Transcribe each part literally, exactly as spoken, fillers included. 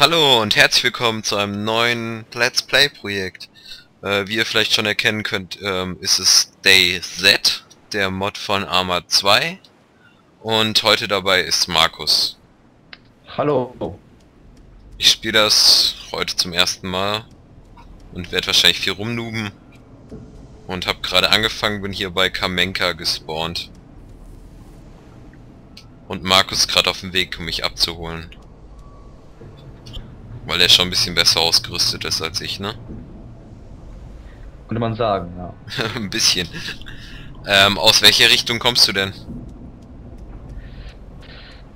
Hallo und herzlich willkommen zu einem neuen Let's Play Projekt. Äh, wie ihr vielleicht schon erkennen könnt, ähm, ist es DayZ, der Mod von Arma zwei. Und heute dabei ist Markus. Hallo. Ich spiele das heute zum ersten Mal und werde wahrscheinlich viel rumnooben. Und habe gerade angefangen, bin hier bei Kamenka gespawnt. Und Markus ist gerade auf dem Weg, um mich abzuholen. Weil er schon ein bisschen besser ausgerüstet ist als ich, ne? Könnte man sagen, ja. Ein bisschen. Ähm, aus welcher Richtung kommst du denn?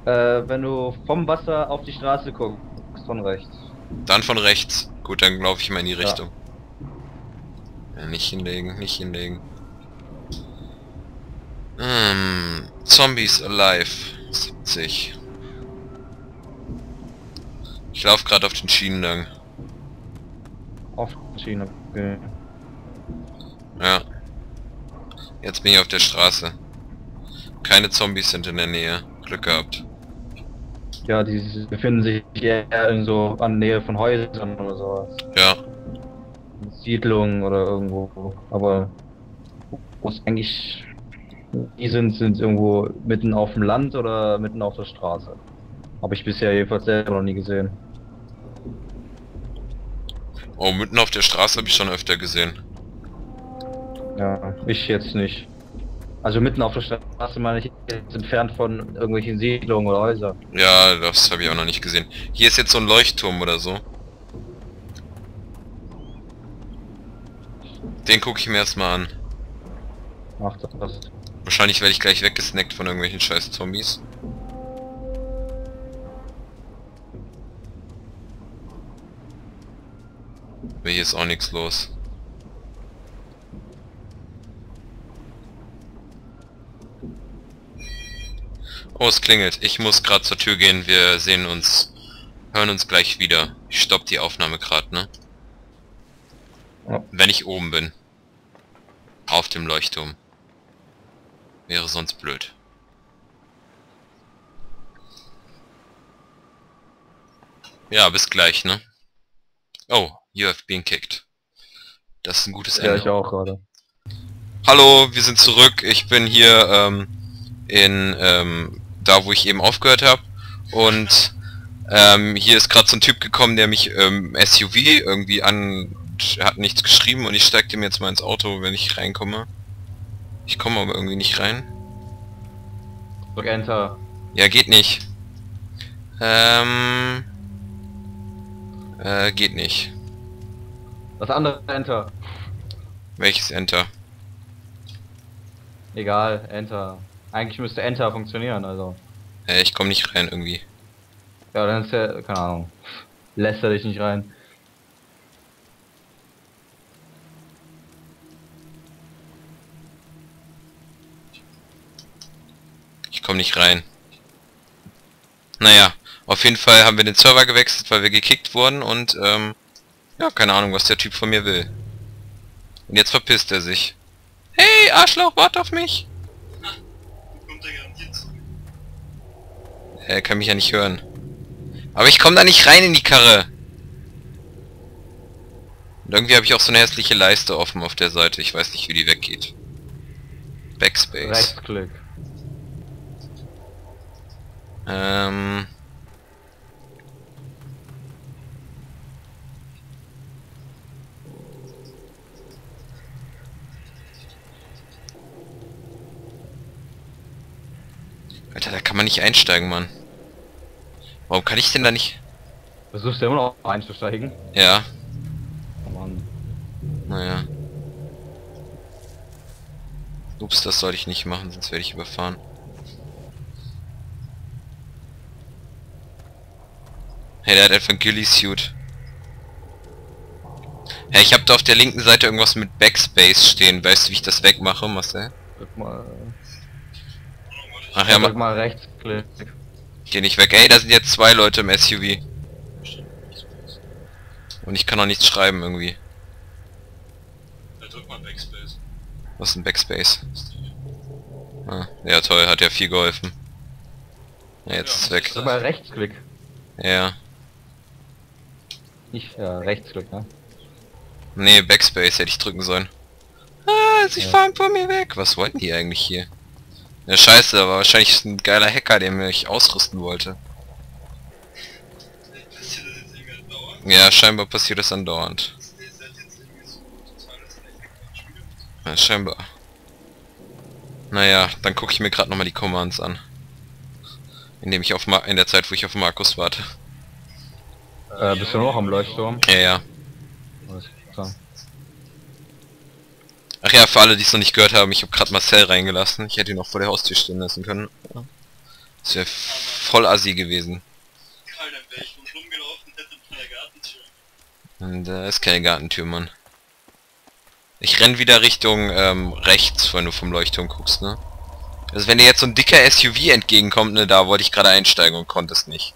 Äh, wenn du vom Wasser auf die Straße guckst, von rechts. Dann von rechts. Gut, dann laufe ich mal in die Richtung. Ja. Ja, nicht hinlegen, nicht hinlegen. Ähm, Zombies Alive. siebzig. Ich laufe gerade auf den Schienen lang. Auf den Schienen, okay. Ja. Jetzt bin ich auf der Straße. Keine Zombies sind in der Nähe. Glück gehabt. Ja, die befinden sich eher in so an der Nähe von Häusern oder sowas. Ja. Siedlungen oder irgendwo. Aber wo es eigentlich die sind, sind irgendwo mitten auf dem Land oder mitten auf der Straße. Habe ich bisher jedenfalls selber noch nie gesehen. Oh, mitten auf der Straße habe ich schon öfter gesehen. Ja, ich jetzt nicht. Also mitten auf der Straße meine ich jetzt entfernt von irgendwelchen Siedlungen oder Häusern. Ja, das habe ich auch noch nicht gesehen. Hier ist jetzt so ein Leuchtturm oder so. Den gucke ich mir erstmal an. Ach, das. Wahrscheinlich werde ich gleich weggesnackt von irgendwelchen scheiß Zombies. Aber hier ist auch nichts los. Oh, es klingelt. Ich muss gerade zur Tür gehen. Wir sehen uns, hören uns gleich wieder. Ich stopp die Aufnahme gerade, ne? Ja. Wenn ich oben bin. Auf dem Leuchtturm. Wäre sonst blöd. Ja, bis gleich, ne? Oh, you have been kicked. Das ist ein gutes Ende. Ja, ich auch gerade. Hallo, wir sind zurück. Ich bin hier, ähm, in, ähm, da wo ich eben aufgehört habe. Und, ähm, hier ist gerade so ein Typ gekommen, der mich, ähm, S U V irgendwie an... hat nichts geschrieben und ich steige dem jetzt mal ins Auto, wenn ich reinkomme. Ich komme aber irgendwie nicht rein. Drück Enter. Ja, geht nicht. Ähm... Äh, geht nicht. Das andere Enter. Welches Enter? Egal, Enter. Eigentlich müsste Enter funktionieren, also. Äh, ich komme nicht rein irgendwie. Ja, dann ist ja, keine Ahnung. Lässt er dich nicht rein. Ich komme nicht rein. Naja. Auf jeden Fall haben wir den Server gewechselt, weil wir gekickt wurden und, ähm, ja, keine Ahnung, was der Typ von mir will. Und jetzt verpisst er sich. Hey, Arschloch, warte auf mich! Er kann mich ja nicht hören. Aber ich komme da nicht rein in die Karre! Und irgendwie habe ich auch so eine hässliche Leiste offen auf der Seite, ich weiß nicht, wie die weggeht. Backspace. Rechtsklick. Ähm... Alter, da kann man nicht einsteigen, Mann. Warum kann ich denn da nicht... Versuchst du immer noch einzusteigen? Ja. Oh Mann. Naja. Ups, das sollte ich nicht machen, sonst werde ich überfahren. Hey, der hat einfach ein Ghillie-Suit. Hey, ich habe da auf der linken Seite irgendwas mit Backspace stehen. Weißt du, wie ich das wegmache, Marcel? Guck mal... Ach ja, mach mal rechts. Geh nicht weg. Ey, da sind jetzt zwei Leute im S U V. Und ich kann auch nichts schreiben irgendwie. Ja, drück mal Backspace. Was ist ein Backspace? Ah, ja toll, hat ja viel geholfen. Ja, jetzt ja, ist es weg. Drück mal Rechtsklick. Ja. Nicht äh, Rechtsklick, ne? Nee, Backspace hätte ich drücken sollen. Ah, sie ja. fahren von mir weg. Was wollten die eigentlich hier? Ja, scheiße, aber wahrscheinlich ist ein geiler Hacker, der mich ausrüsten wollte. Ja, scheinbar passiert das andauernd. Ja, scheinbar. Naja, dann gucke ich mir gerade nochmal die Commands an. Indem ich auf Ma in der Zeit, wo ich auf Markus warte. Äh, bist du noch am Leuchtturm? Ja, ja. Ach ja, für alle, die es noch nicht gehört haben, ich habe gerade Marcel reingelassen. Ich hätte ihn auch vor der Haustür stehen lassen können. Das wäre voll assi gewesen. Und da ist keine Gartentür, Mann. Ich renn wieder Richtung ähm, rechts, wenn du vom Leuchtturm guckst, ne? Also wenn dir jetzt so ein dicker S U V entgegenkommt, ne, da wollte ich gerade einsteigen und konnte es nicht.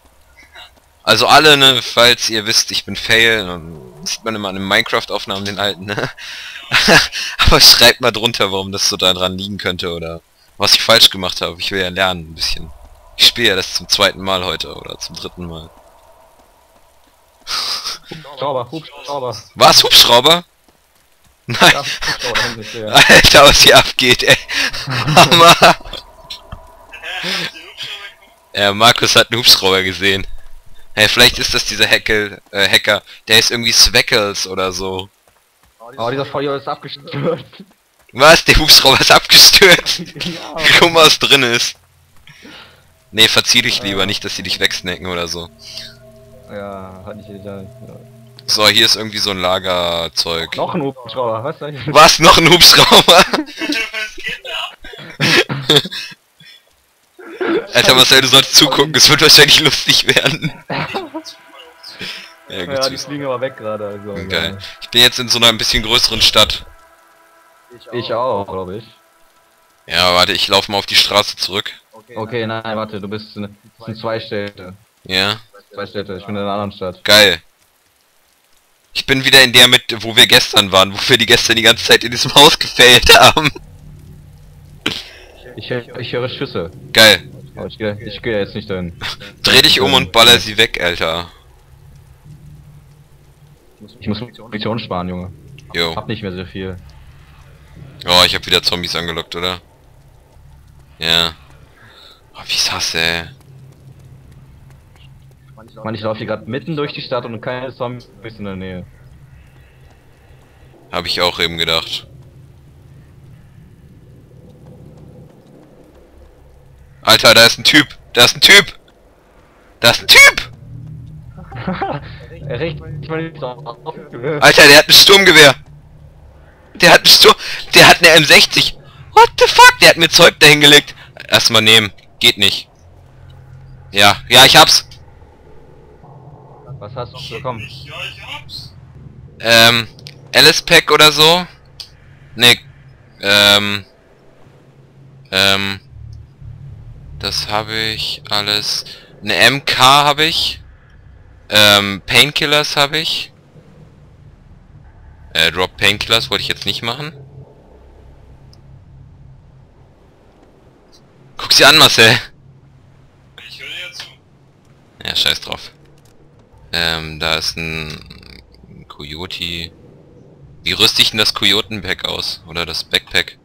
Also alle, ne, falls ihr wisst, ich bin fail, und sieht man immer an den Minecraft-Aufnahmen den alten, ne? Aber schreibt mal drunter, warum das so da dran liegen könnte oder was ich falsch gemacht habe. Ich will ja lernen ein bisschen. Ich spiele ja das zum zweiten Mal heute oder zum dritten Mal. Hubschrauber, Hubschrauber. Was? Hubschrauber? Nein. Hubschrauber, Alter, was hier abgeht, ey. Hammer. Ja, Markus hat einen Hubschrauber gesehen. Hey, vielleicht ist das dieser Hackel, äh, Hacker, der ist irgendwie Zweckels oder so. Oh, dieser Feuer ist abgestürzt. Was? Der Hubschrauber ist abgestürzt? Ja. Guck mal, was drin ist. Nee, verzieh dich lieber, äh, nicht, dass sie dich wegsnacken oder so. Ja, hatte ich wieder. Ja. So, hier ist irgendwie so ein Lagerzeug. Noch ein Hubschrauber, was? Was? Noch ein Hubschrauber? Alter Marcel, du sollst zugucken, es wird wahrscheinlich lustig werden. Ja, gut, ja, die fliegen aber weg gerade. Also, geil. Ja. Ich bin jetzt in so einer ein bisschen größeren Stadt. Ich auch, glaube ich. Ja, warte, ich laufe mal auf die Straße zurück. Okay, okay, nein, warte, du bist in, in zwei Städte. Ja. Zwei Städte, ich bin in einer anderen Stadt. Geil. Ich bin wieder in der mit, wo wir gestern waren, wo wir die gestern die ganze Zeit in diesem Haus gefällt haben. Ich, ich höre Schüsse. Geil. Aber ich gehe ich geh jetzt nicht dahin. Dreh dich um und baller sie weg, Alter. Ich muss Munition sparen, Junge. Jo. Hab nicht mehr so viel. Oh, ich hab wieder Zombies angelockt, oder? Ja. Oh, wie ich hasse, ey. Mann, ich laufe hier gerade mitten durch die Stadt und keine Zombies in der Nähe. Hab ich auch eben gedacht. Alter, da ist ein Typ! Da ist ein Typ! Da ist ein Typ! Er regt mal nicht auf. Alter, der hat ein Sturmgewehr! Der hat ein Sturm... Der hat eine M sechzig! What the fuck? Der hat mir Zeug dahingelegt! Erstmal nehmen. Geht nicht. Ja, ja, ich hab's! Was hast du bekommen? Ja, ich hab's! Ähm... Alice-Pack oder so? Nee. Ähm... Ähm... Das habe ich alles. Eine M K habe ich. Ähm, Painkillers habe ich. Äh, Drop Painkillers wollte ich jetzt nicht machen. Guck sie an, Marcel. Ich höre dir zu. Ja, scheiß drauf. Ähm, da ist ein Coyote. Wie rüste ich denn das Coyotenpack aus? Oder das Backpack?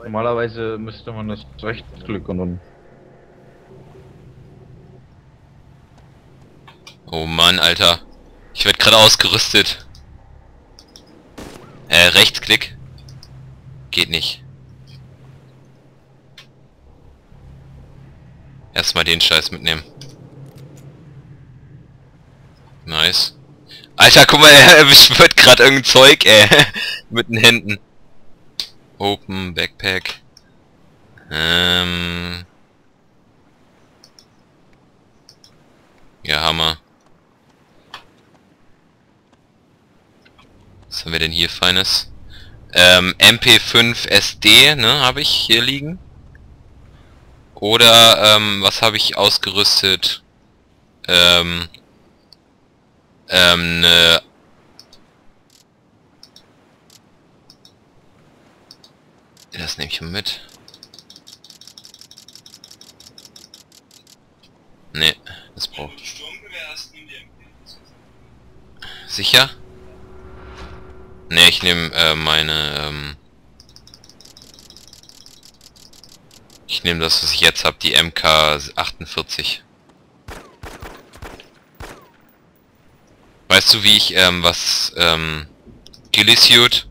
Normalerweise müsste man das Rechtsklick und dann... Oh Mann, Alter. Ich werde gerade ausgerüstet. Äh, Rechtsklick? Geht nicht. Erstmal den Scheiß mitnehmen. Nice. Alter, guck mal, er beschwört gerade irgendein Zeug, ey. Mit den Händen. Open, Backpack. Ähm. Ja, Hammer. Was haben wir denn hier Feines? Ähm, M P fünf S D, ne, habe ich hier liegen. Oder, ähm, was habe ich ausgerüstet? Ähm. Ähm, ne. Das nehme ich mit. Nee, das braucht. Sicher? Ne, ich nehme äh, meine... Ähm ich nehme das, was ich jetzt habe, die M K achtundvierzig. Weißt du, wie ich, ähm, was, ähm... Ghillie-Suit?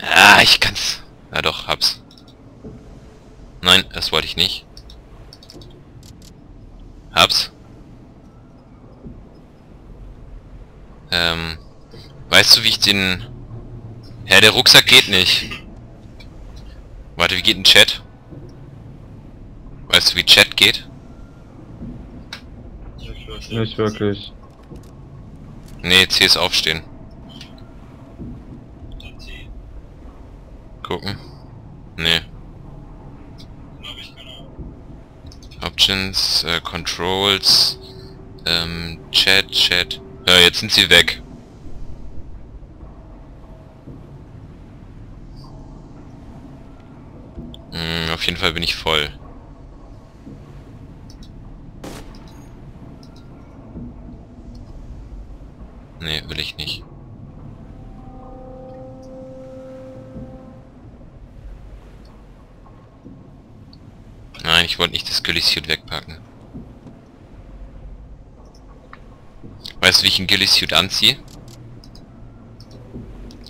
Ah, ich kann's... Ja doch, hab's. Nein, das wollte ich nicht. Hab's. Ähm... Weißt du, wie ich den... Herr, der Rucksack geht nicht. Warte, wie geht ein Chat? Weißt du, wie Chat geht? Nicht wirklich. Nee, C ist aufstehen. Gucken. Nee. Options, äh, Controls, ähm, Chat, Chat. Ja, jetzt sind sie weg. Hm, auf jeden Fall bin ich voll. Nee, will ich nicht. Nein, ich wollte nicht das Ghillie-Suit wegpacken. Weißt du, wie ich ein Ghillie-Suit anziehe?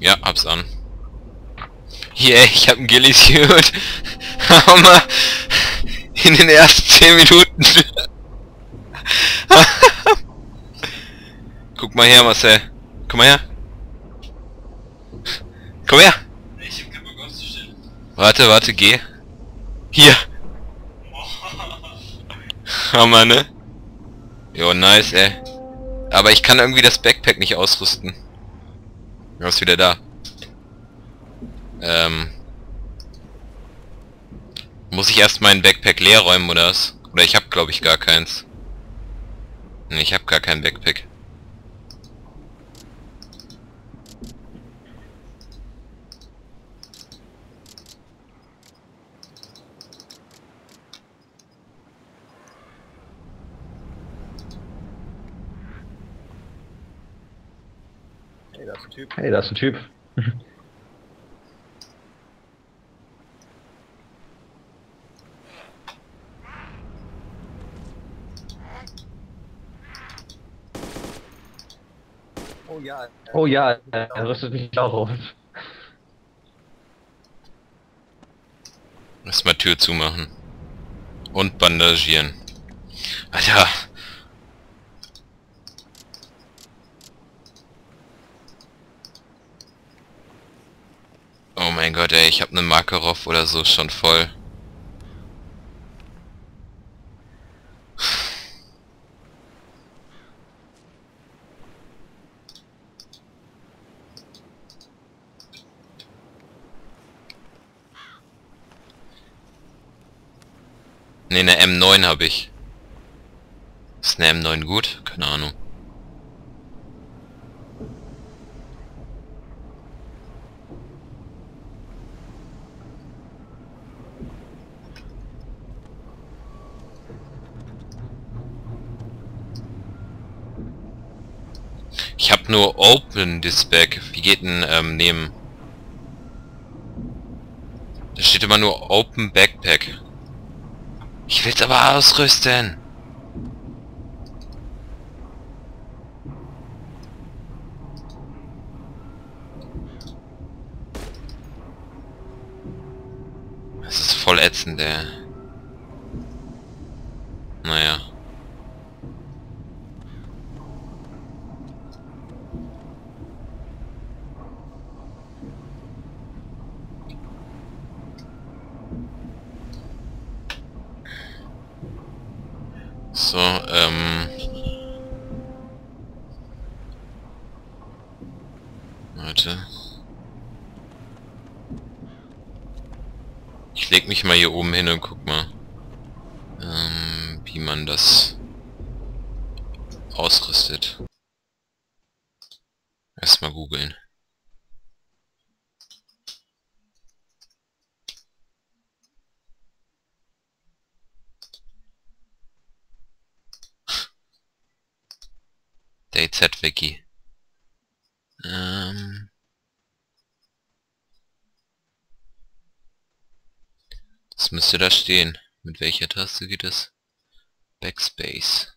Ja, hab's an. Yeah, ich hab ein Ghillie-Suit. Hammer! In den ersten zehn Minuten. Guck mal her, Marcel. Komm mal her. Komm her. Ich hab keinen Bock aufzustehen. Warte, warte, geh. Hier. Hammer, ne? Jo, nice, ey. Aber ich kann irgendwie das Backpack nicht ausrüsten. Du bist wieder da. Ähm. Muss ich erst mein Backpack leer räumen, oder was? Oder ich hab, glaube ich, gar keins. Ne, ich hab gar kein Backpack. Hey, da ist ein Typ. Oh ja. Oh ja, er rüstet mich auch auf. Lass mal Tür zumachen. Und bandagieren. Alter. Oh mein Gott, ey, ich hab ne Makarov oder so schon voll. Ne, ne M neun hab ich. Ist ne M neun gut? Keine Ahnung. Ich hab nur Open this Bag. Wie geht denn ähm, nehmen? Da steht immer nur Open Backpack. Ich will's aber ausrüsten. Das ist voll ätzend, ey. Naja. So, ähm... Warte. Ich leg mich mal hier oben hin und guck mal, ähm, wie man das ausrüstet. Erstmal googeln. DayZ-Wiki. Ähm. Das müsste da stehen. Mit welcher Taste geht es? Backspace.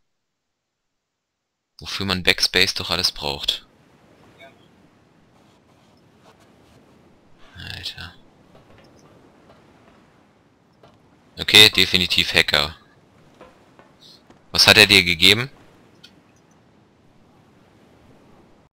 Wofür man Backspace doch alles braucht. Alter. Okay, definitiv Hacker. Was hat er dir gegeben?